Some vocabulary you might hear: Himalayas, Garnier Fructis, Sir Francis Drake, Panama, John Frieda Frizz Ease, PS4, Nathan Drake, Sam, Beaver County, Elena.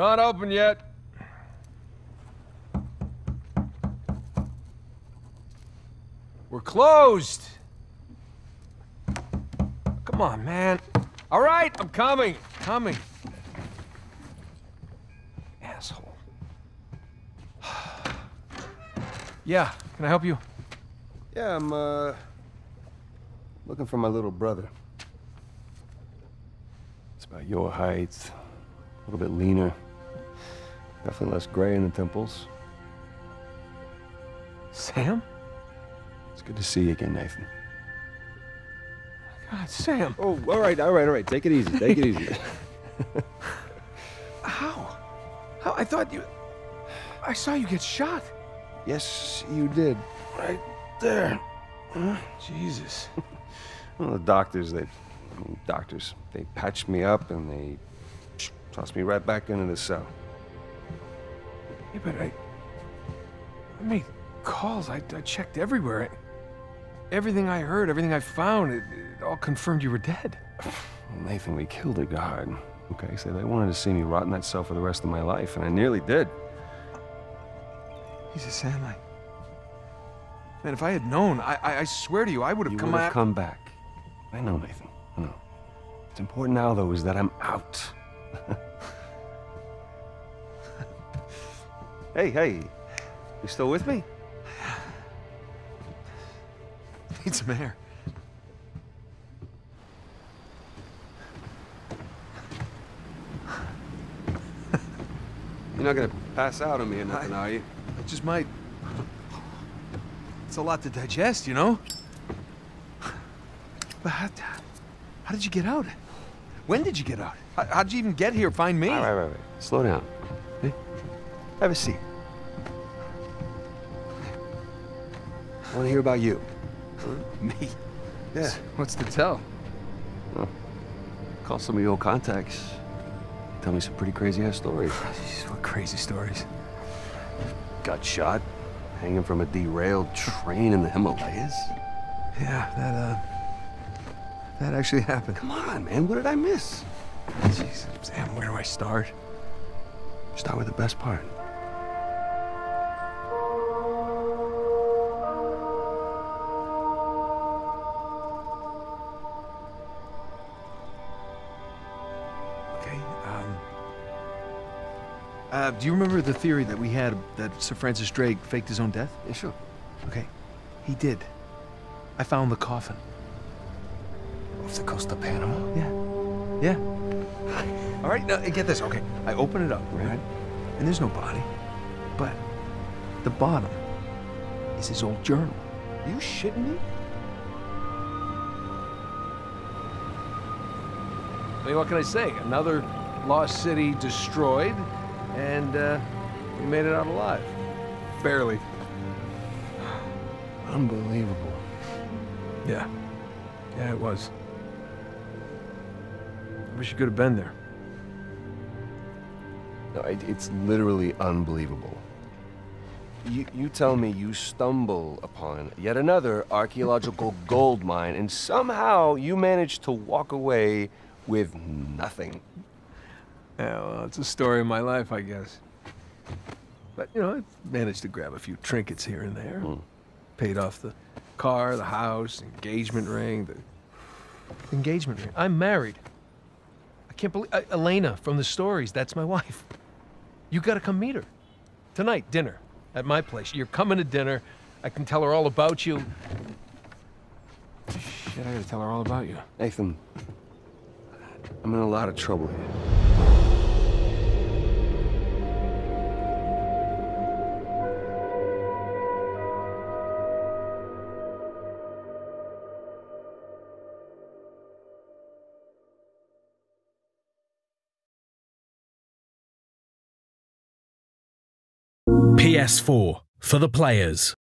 Not open yet. We're closed. Come on, man. All right, I'm coming. Coming. Asshole. Yeah, can I help you? Yeah, I'm looking for my little brother. It's about your height, a little bit leaner, definitely less gray in the temples. Sam? It's good to see you again, Nathan. God, Sam. Oh, all right. Take it easy. Take it easy. How? How? I thought you... I saw you get shot. Yes, you did. Right there. Huh? Jesus. Well, the doctors, they patched me up and they tossed me right back into the cell. Yeah, but I made calls. I checked everywhere. Everything I heard, everything I found, it all confirmed you were dead. Nathan, we killed a guard. Okay, so they wanted to see me rot in that cell for the rest of my life, and I nearly did. Jesus, Sam, man, if I had known, I swear to you, I would have come back. You would have come back. I know, Nathan. I know. What's important now, though, is that I'm out. Hey, you still with me? Need some air. You're not gonna pass out on me or nothing, are you? I just might. It's a lot to digest, you know? But how did you get out? When did you get out? How did you even get here? Find me? All right, slow down. Hey, have a seat. I want to hear about you. Me? Yeah. What's to tell? Oh. Call some of your old contacts. Tell me some pretty crazy-ass stories. Jeez, what crazy stories? Got shot, hanging from a derailed train in the Himalayas. Yeah, that actually happened. Come on, man. What did I miss? Jeez, Sam, where do I start? Start with the best part. Do you remember the theory that we had that Sir Francis Drake faked his own death? Yeah, sure. Okay, he did. I found the coffin. Off the coast of Panama? Yeah. All right, now get this, okay. I open it up, right? And there's no body. But the bottom is his old journal. Are you shitting me? I mean, what can I say? Another lost city destroyed. And, we made it out alive. Barely. Unbelievable. Yeah. Yeah, it was. I wish you could have been there. No, it's literally unbelievable. You tell me you stumble upon yet another archaeological gold mine, and somehow you manage to walk away with nothing. Yeah, well, it's a story of my life, I guess. But, you know, I managed to grab a few trinkets here and there. Mm. Paid off the car, the house, engagement ring, the engagement ring. I'm married. I can't believe... Elena from the stories, that's my wife. You gotta come meet her. Tonight, dinner, at my place. You're coming to dinner. I can tell her all about you. Shit, I gotta tell her all about you. Nathan, I'm in a lot of trouble here. PS4 for the players.